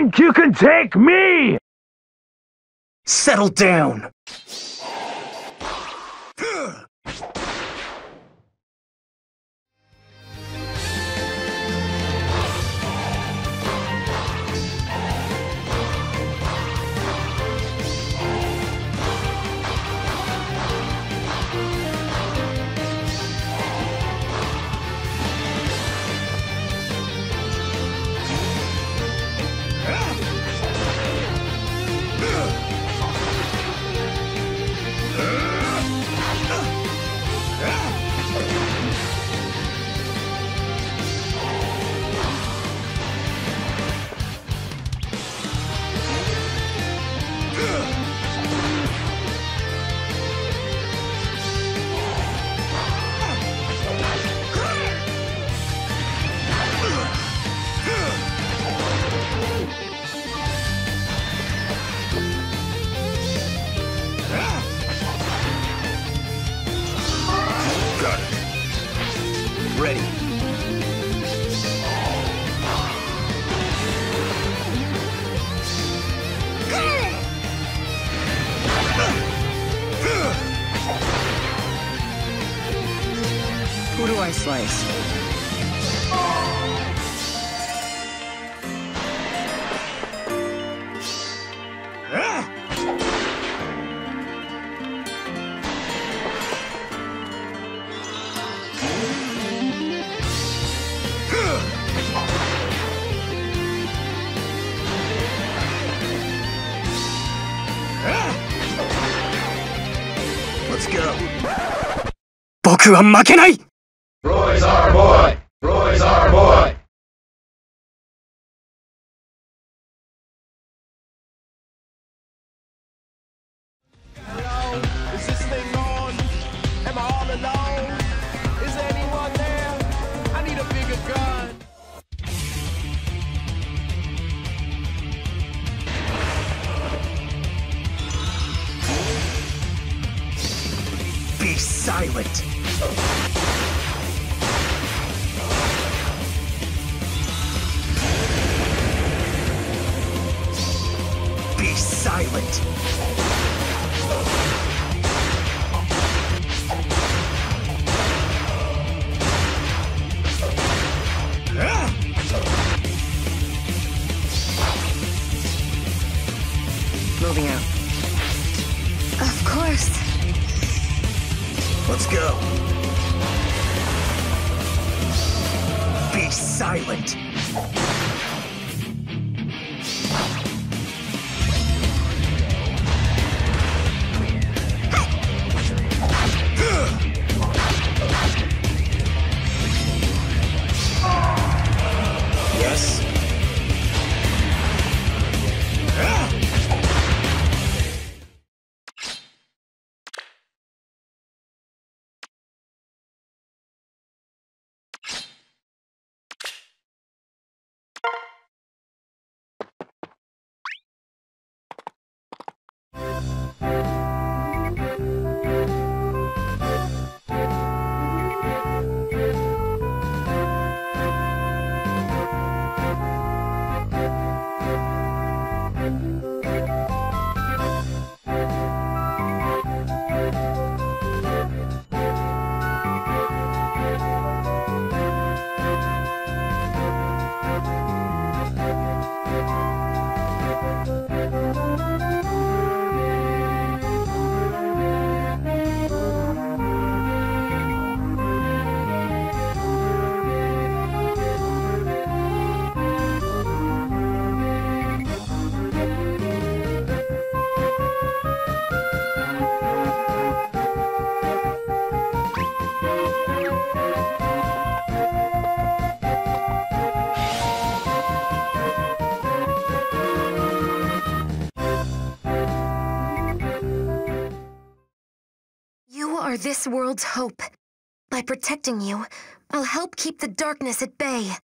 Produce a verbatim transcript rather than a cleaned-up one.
think you can take me? Settle down. Who do I slice? Let's go. 僕は負けない! Roy's our boy! Roy's our boy! Hello? Is this thing on? Am I all alone? Is there anyone there? I need a bigger gun! Be silent! Be silent. Moving out. Of course. Let's go. Be silent. You are this world's hope. By protecting you, I'll help keep the darkness at bay.